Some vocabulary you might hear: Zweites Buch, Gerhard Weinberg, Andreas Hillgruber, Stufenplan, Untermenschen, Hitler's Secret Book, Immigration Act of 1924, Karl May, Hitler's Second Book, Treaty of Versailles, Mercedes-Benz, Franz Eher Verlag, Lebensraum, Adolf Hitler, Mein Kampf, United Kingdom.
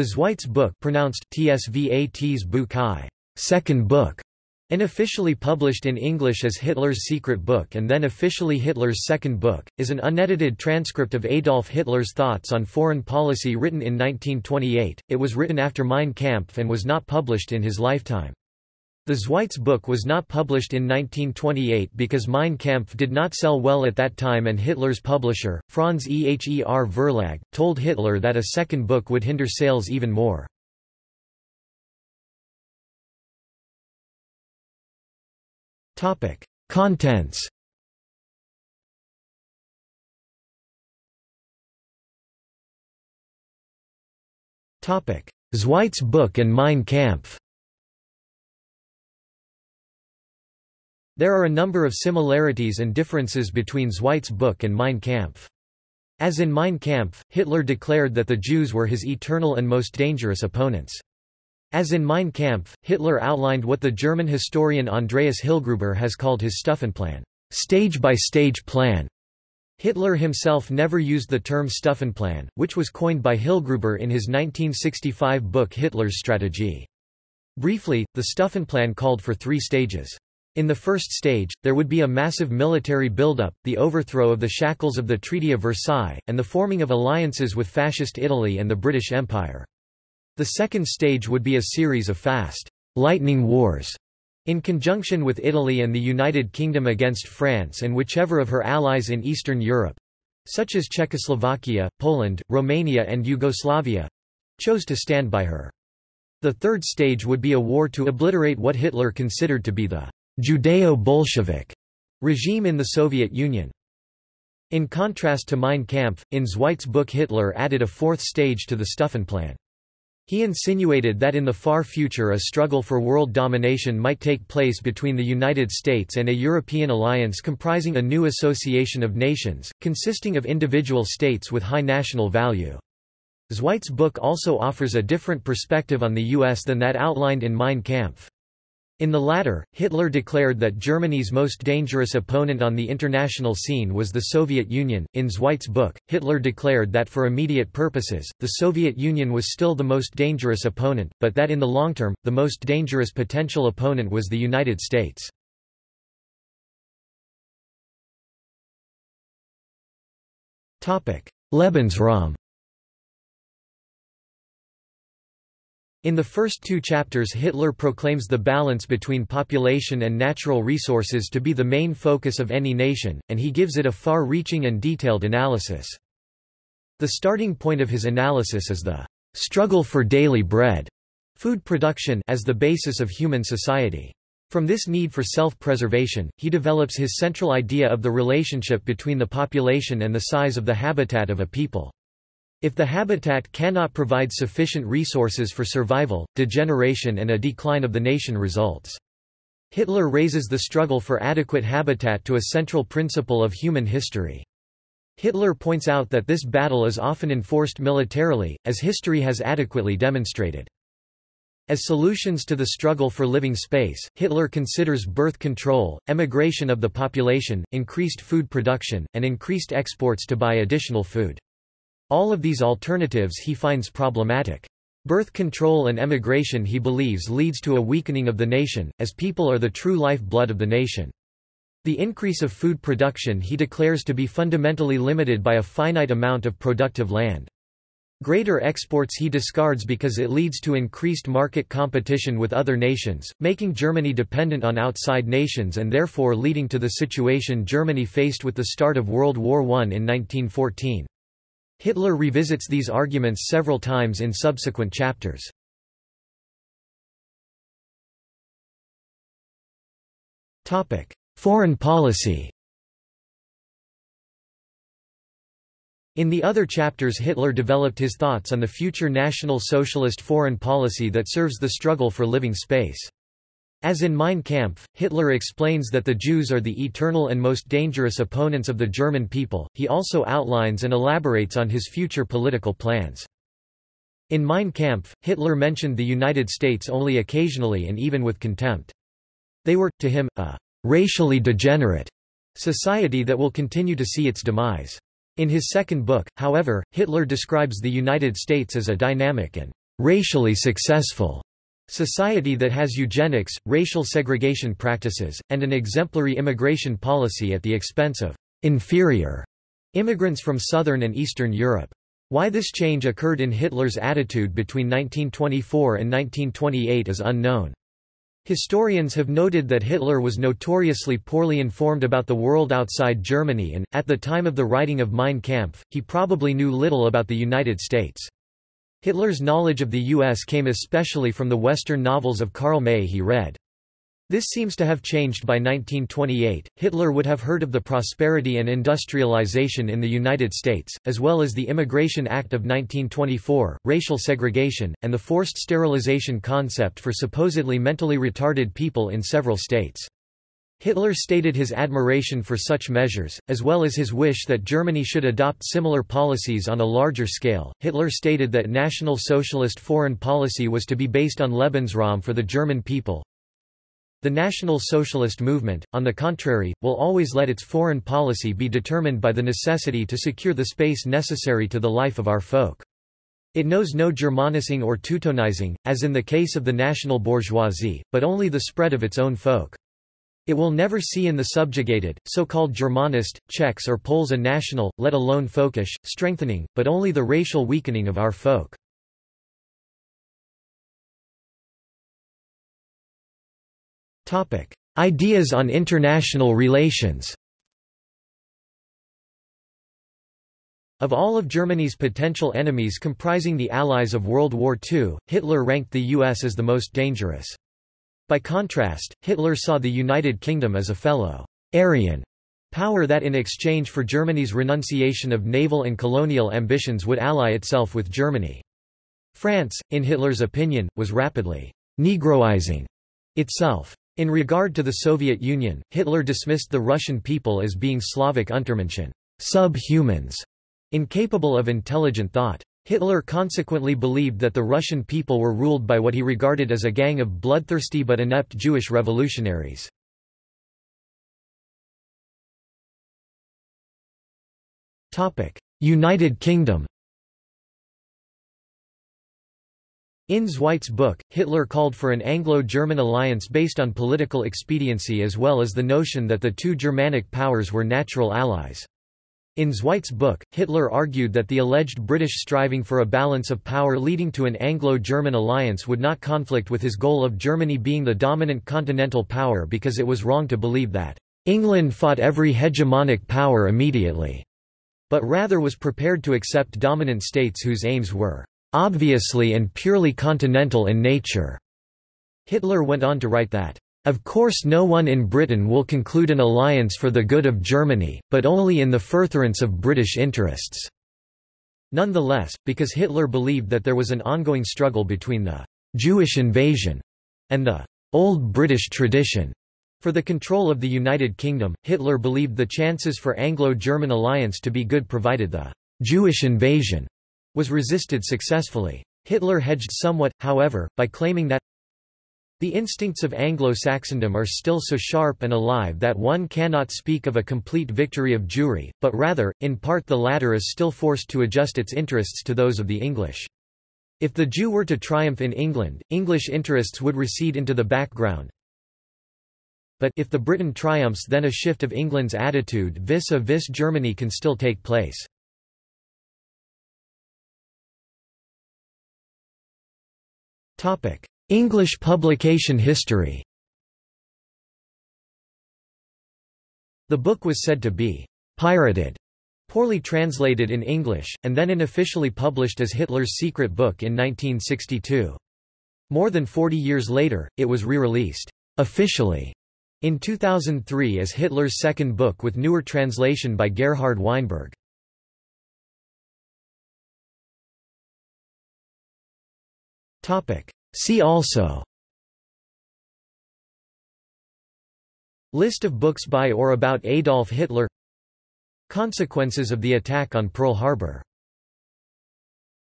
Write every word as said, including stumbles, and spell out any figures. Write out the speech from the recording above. The Zweites Buch, pronounced Tsvats Buchai, second book, and officially published in English as Hitler's Secret Book and then officially Hitler's Second Book, is an unedited transcript of Adolf Hitler's thoughts on foreign policy written in nineteen twenty-eight. It was written after Mein Kampf and was not published in his lifetime. The Zweites Buch was not published in nineteen twenty-eight because Mein Kampf did not sell well at that time, and Hitler's publisher, Franz Eher Verlag, told Hitler that a second book would hinder sales even more. Contents. Zweites Buch and Mein Kampf. There are a number of similarities and differences between Zweites Buch and Mein Kampf. As in Mein Kampf, Hitler declared that the Jews were his eternal and most dangerous opponents. As in Mein Kampf, Hitler outlined what the German historian Andreas Hillgruber has called his Stufenplan, stage-by-stage plan. Hitler himself never used the term Stufenplan, which was coined by Hillgruber in his nineteen sixty-five book Hitler's Strategie. Briefly, the Stufenplan called for three stages. In the first stage, there would be a massive military buildup, the overthrow of the shackles of the Treaty of Versailles, and the forming of alliances with Fascist Italy and the British Empire. The second stage would be a series of fast, lightning wars, in conjunction with Italy and the United Kingdom against France and whichever of her allies in Eastern Europe, such as Czechoslovakia, Poland, Romania and Yugoslavia, chose to stand by her. The third stage would be a war to obliterate what Hitler considered to be the Judeo-Bolshevik regime in the Soviet Union. In contrast to Mein Kampf, in Zweites Buch Hitler added a fourth stage to the Stufenplan. He insinuated that in the far future a struggle for world domination might take place between the United States and a European alliance comprising a new association of nations, consisting of individual states with high national value. Zweites Buch also offers a different perspective on the U S than that outlined in Mein Kampf. In the latter, Hitler declared that Germany's most dangerous opponent on the international scene was the Soviet Union. In Zweites Buch, Hitler declared that for immediate purposes, the Soviet Union was still the most dangerous opponent, but that in the long term, the most dangerous potential opponent was the United States. Lebensraum. In the first two chapters, Hitler proclaims the balance between population and natural resources to be the main focus of any nation, and he gives it a far-reaching and detailed analysis. The starting point of his analysis is the struggle for daily bread, food production, as the basis of human society. From this need for self-preservation, he develops his central idea of the relationship between the population and the size of the habitat of a people. If the habitat cannot provide sufficient resources for survival, degeneration and a decline of the nation results. Hitler raises the struggle for adequate habitat to a central principle of human history. Hitler points out that this battle is often enforced militarily, as history has adequately demonstrated. As solutions to the struggle for living space, Hitler considers birth control, emigration of the population, increased food production, and increased exports to buy additional food. All of these alternatives he finds problematic. Birth control and emigration, he believes, leads to a weakening of the nation, as people are the true lifeblood of the nation. The increase of food production he declares to be fundamentally limited by a finite amount of productive land. Greater exports he discards because it leads to increased market competition with other nations, making Germany dependent on outside nations and therefore leading to the situation Germany faced with the start of World War One in nineteen fourteen. Hitler revisits these arguments several times in subsequent chapters. Topic: Foreign policy. In the other chapters, Hitler developed his thoughts on the future National Socialist foreign policy that serves the struggle for living space. As in Mein Kampf, Hitler explains that the Jews are the eternal and most dangerous opponents of the German people. He also outlines and elaborates on his future political plans. In Mein Kampf, Hitler mentioned the United States only occasionally and even with contempt. They were, to him, a racially degenerate society that will continue to see its demise. In his second book, however, Hitler describes the United States as a dynamic and racially successful society that has eugenics, racial segregation practices, and an exemplary immigration policy at the expense of inferior immigrants from Southern and Eastern Europe. Why this change occurred in Hitler's attitude between nineteen twenty-four and nineteen twenty-eight is unknown. Historians have noted that Hitler was notoriously poorly informed about the world outside Germany and, at the time of the writing of Mein Kampf, he probably knew little about the United States. Hitler's knowledge of the U S came especially from the Western novels of Karl May he read. This seems to have changed by nineteen twenty-eight. Hitler would have heard of the prosperity and industrialization in the United States, as well as the Immigration Act of nineteen twenty-four, racial segregation, and the forced sterilization concept for supposedly mentally retarded people in several states. Hitler stated his admiration for such measures, as well as his wish that Germany should adopt similar policies on a larger scale. Hitler stated that National Socialist foreign policy was to be based on Lebensraum for the German people. The National Socialist movement, on the contrary, will always let its foreign policy be determined by the necessity to secure the space necessary to the life of our folk. It knows no Germanicizing or Teutonizing, as in the case of the national bourgeoisie, but only the spread of its own folk. It will never see in the subjugated, so-called Germanist, Czechs or Poles a national, let alone folkish, strengthening, but only the racial weakening of our folk. Ideas on international relations. Of all of Germany's potential enemies comprising the Allies of World War Two, Hitler ranked the U S as the most dangerous. By contrast, Hitler saw the United Kingdom as a fellow Aryan power that in exchange for Germany's renunciation of naval and colonial ambitions would ally itself with Germany. France, in Hitler's opinion, was rapidly «Negroizing» itself. In regard to the Soviet Union, Hitler dismissed the Russian people as being Slavic Untermenschen, subhumans, incapable of intelligent thought. Hitler consequently believed that the Russian people were ruled by what he regarded as a gang of bloodthirsty but inept Jewish revolutionaries. United Kingdom. In Zweites Buch, Hitler called for an Anglo-German alliance based on political expediency as well as the notion that the two Germanic powers were natural allies. In Zweites Buch, Hitler argued that the alleged British striving for a balance of power leading to an Anglo-German alliance would not conflict with his goal of Germany being the dominant continental power because it was wrong to believe that England fought every hegemonic power immediately, but rather was prepared to accept dominant states whose aims were obviously and purely continental in nature. Hitler went on to write that, "Of course no one in Britain will conclude an alliance for the good of Germany, but only in the furtherance of British interests." Nonetheless, because Hitler believed that there was an ongoing struggle between the Jewish invasion and the old British tradition for the control of the United Kingdom, Hitler believed the chances for Anglo-German alliance to be good provided the Jewish invasion was resisted successfully. Hitler hedged somewhat, however, by claiming that the instincts of Anglo-Saxondom are still so sharp and alive that one cannot speak of a complete victory of Jewry, but rather, in part the latter is still forced to adjust its interests to those of the English. If the Jew were to triumph in England, English interests would recede into the background. But if the Briton triumphs, then a shift of England's attitude vis-a-vis Germany can still take place. English publication history. The book was said to be pirated, poorly translated in English, and then unofficially published as Hitler's Secret Book in nineteen sixty-two. More than forty years later, it was re-released officially in two thousand three as Hitler's second book with newer translation by Gerhard Weinberg. See also: List of books by or about Adolf Hitler, Consequences of the attack on Pearl Harbor.